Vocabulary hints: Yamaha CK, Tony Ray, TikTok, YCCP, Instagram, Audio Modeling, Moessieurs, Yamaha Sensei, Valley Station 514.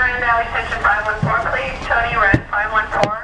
Ray, Valley Station 514, please. Tony Ray, 514.